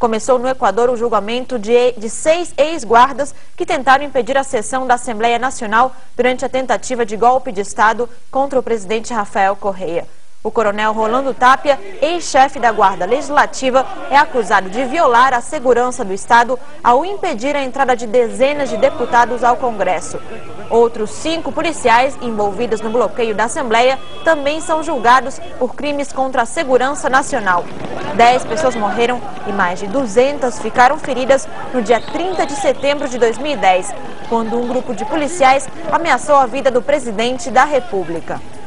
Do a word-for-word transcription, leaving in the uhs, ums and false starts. Começou no Equador o julgamento de, de seis ex-guardas que tentaram impedir a sessão da Assembleia Nacional durante a tentativa de golpe de Estado contra o presidente Rafael Correa. O coronel Rolando Tapia, ex-chefe da Guarda Legislativa, é acusado de violar a segurança do Estado ao impedir a entrada de dezenas de deputados ao Congresso. Outros cinco policiais envolvidos no bloqueio da Assembleia também são julgados por crimes contra a segurança nacional. Dez pessoas morreram e mais de duzentas ficaram feridas no dia trinta de setembro de dois mil e dez, quando um grupo de policiais ameaçou a vida do presidente da República.